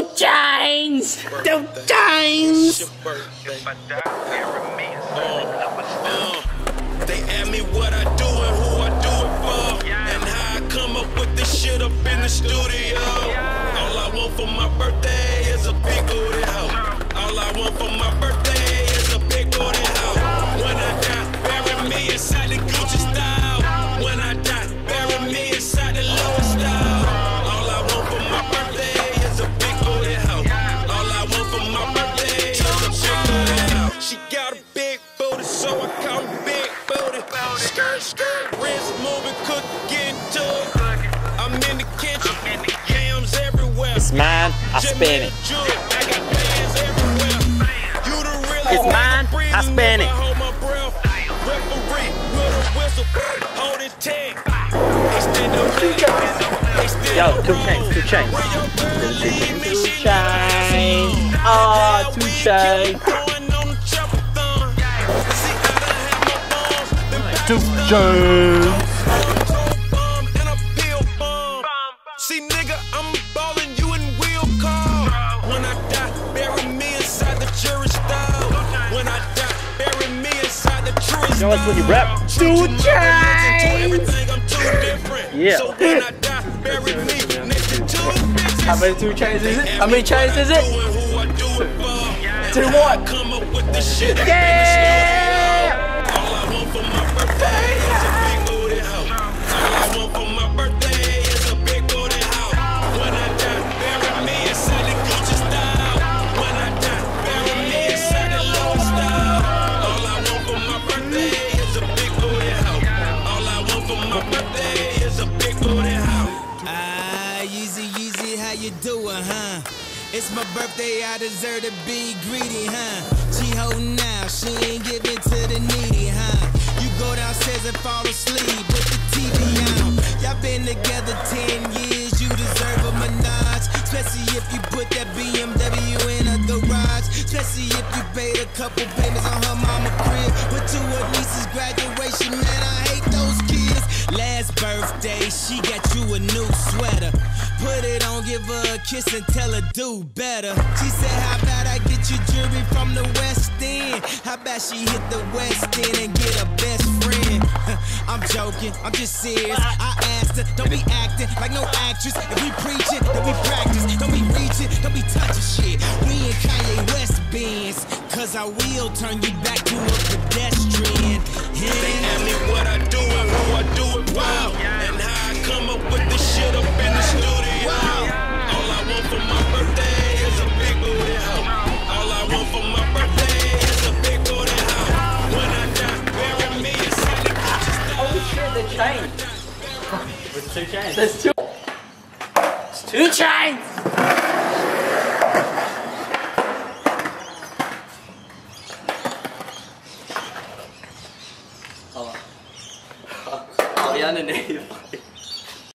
2 Chainz! 2 Chainz! They ask me what I do and who I do it for, and how I come up with this shit up in the studio. All I want for my birthday is a big booty hoe. All I want for my birthday is a big booty hoe. When I die, bury me inside the Gucci style. When I die, bury me inside the Louis style. All I want for my birthday is a big booty hoe. All I want for my birthday is a big booty hoe. She got a big booty, so I call her big booty. Skirt, skirt, wrist moving, cook, get into it. I'm in the kitchen, yams everywhere. It's mine, I spin it. I got bands everywhere. You the real one. It's mine, I spin it. Yo, 2 Chainz. 2 Chainz. Oh, 2 Chainz. 2 Chainz. See, nigga, I'm ballin', you in wheel car. When I die, bury me inside the jury style. When I die, bury me inside the jury style. You know what's when you rap? 2 Chainz. Yeah. So when I die, bury me next to 2 bitches. How many 2 Chainz is it? How many Chainz is it? 2 what? Come up with the shit. Yeah. It's my birthday, I deserve to be greedy, huh? She holding out, she ain't giving to the needy, huh? You go downstairs and fall asleep with the TV on. Y'all been together 10 years, you deserve a menage. Especially if you put that BMW in a garage. Especially if you paid a couple payments on her mama crib. Went to her niece's graduation, man, I hate those kids. Last birthday, she got you a new sweater. Put it on, give her a kiss and tell her do better. She said, how about I get you jewelry from the West End? How about she hit the West End and get a best friend? I'm joking, I'm just serious. I asked her, don't be acting like no actress. If we preachin', then we practice. Don't be reaching, don't be touching shit. We in Kanye West Benz, cause I will turn you back to a pedestrian. Yeah. They ask me what I do and who I do it for, and how I come up with this shit up in the studio. For my birthday is a big booty hoe. All I want for my birthday is a big booty hoe. When I die, bury me inside the Gucci style. Oh shit, the Chainz. It's 2 Chainz. That's 2. It's 2 Chainz. Hold on. I'll be underneath.